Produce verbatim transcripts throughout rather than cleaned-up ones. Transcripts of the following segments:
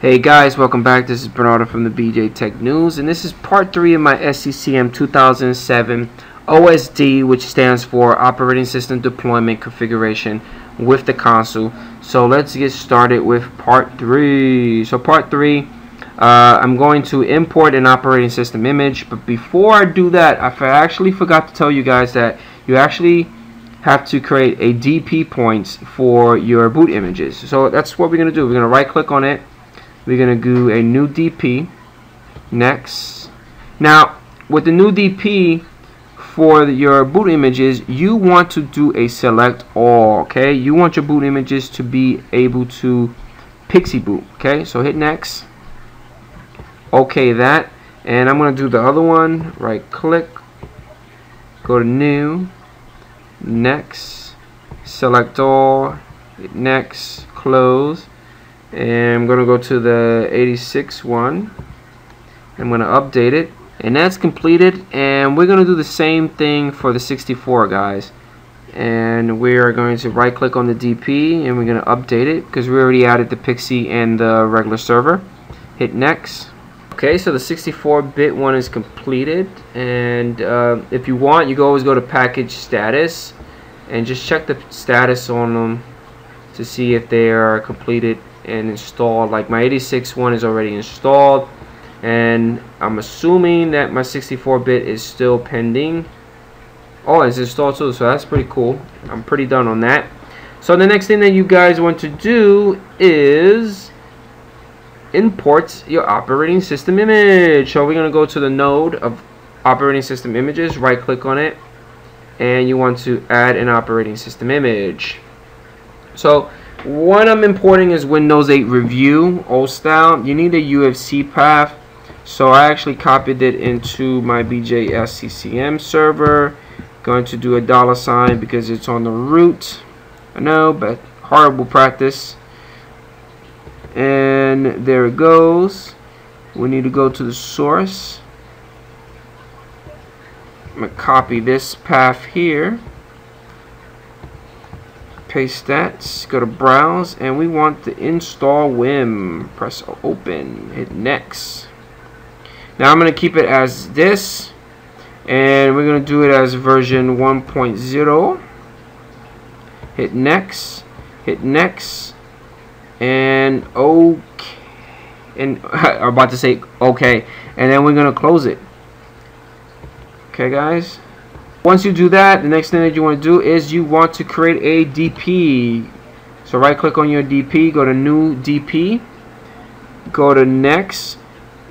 Hey guys, welcome back. This is Bernardo from the B J Tech News, and this is part three of my S C C M two thousand seven O S D, which stands for Operating System Deployment Configuration with the console. So let's get started with part three. So part three, uh, I'm going to import an operating system image, but before I do that, I actually forgot to tell you guys that you actually have to create a D P points for your boot images. So that's what we're going to do. We're going to right click on it. We're going to do a new D P. Next. Now, with the new D P for your boot images, you want to do a select all, okay? You want your boot images to be able to P X E boot, okay? So hit next. Okay, that. And I'm going to do the other one. Right click. Go to new. Next. Select all. Hit next. Close. And I'm going to go to the eighty-six one. I'm going to update it. And that's completed. And we're going to do the same thing for the sixty-four, guys. And we are going to right click on the D P. And we're going to update it, because we already added the P X E and the regular server. Hit next. Okay, so the sixty-four bit one is completed. And uh, if you want, you can always go to package status. And just check the status on them to see if they are completed and installed. Like my eighty-six one is already installed, and I'm assuming that my sixty-four bit is still pending. Oh, it's installed too, so that's pretty cool. I'm pretty done on that. So the next thing that you guys want to do is import your operating system image. So we're going to go to the node of operating system images, right click on it, and you want to add an operating system image. So what I'm importing is Windows eight review, old style. You need a U F C path, so I actually copied it into my B J S C C M server. Going to do a dollar sign because it's on the root. I know, but horrible practice. And there it goes. We need to go to the source. I'm going to copy this path here. Paste that, go to browse, and we want to install W I M. Press open, hit next. Now I'm going to keep it as this, and we're going to do it as version one point oh. Hit next, hit next, and okay. And I'm about to say okay, and then we're going to close it. Okay, guys. Once you do that, the next thing that you want to do is you want to create a D P. So right click on your D P, go to new D P, go to next.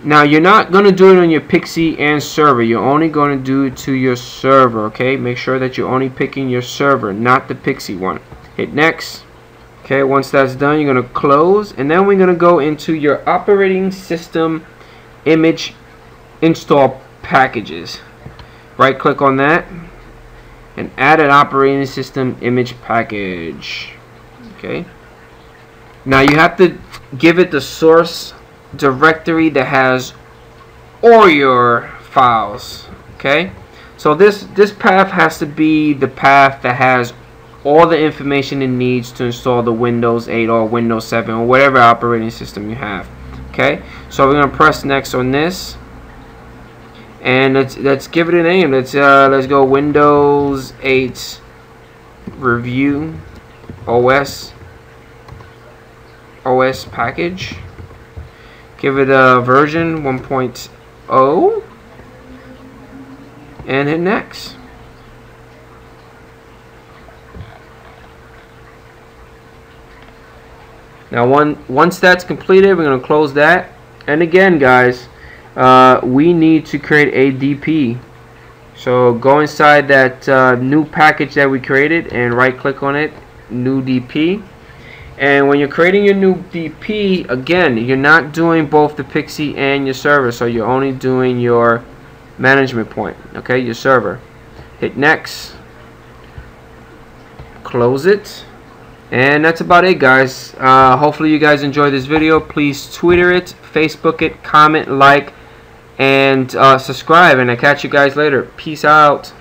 Now you're not going to do it on your P X E and server. You're only going to do it to your server, okay? Make sure that you're only picking your server, not the P X E one. Hit next. Okay, once that's done, you're going to close. And then we're going to go into your operating system image install packages. Right click on that and add an operating system image package. Okay, now you have to give it the source directory that has all your files. Okay, so this this path has to be the path that has all the information it needs to install the Windows eight or Windows seven or whatever operating system you have. Okay, so we're going to press next on this. And let's let's give it a name. Let's uh, let's go Windows eight review O S O S package. Give it a version one point oh, and hit next. Now, one once that's completed, we're gonna close that. And again, guys. Uh, we need to create a D P. So go inside that uh, new package that we created and right click on it, new D P. And when you're creating your new D P, again, you're not doing both the P X E and your server, so you're only doing your management point, okay, your server. Hit next, close it, and that's about it, guys. Uh, hopefully you guys enjoyed this video. Please Twitter it, Facebook it, comment, like, and uh, subscribe, and I'll catch you guys later. Peace out.